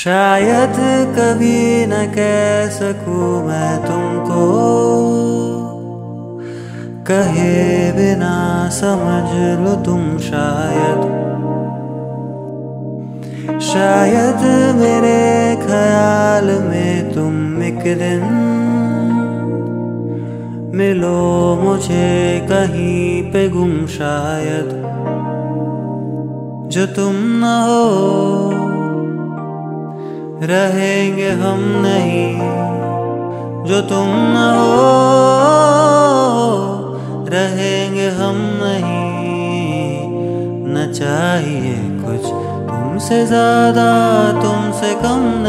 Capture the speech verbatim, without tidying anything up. शायद कभी न कह सकूं मैं तुमको, कहे बिना समझ लो तुम शायद। शायद मेरे ख्याल में तुम एक दिन मिलो मुझे कहीं पे गुम शायद। जो तुम न हो रहेंगे हम नहीं, जो तुम न हो रहेंगे हम नहीं। न चाहिए कुछ तुमसे ज्यादा तुमसे कम।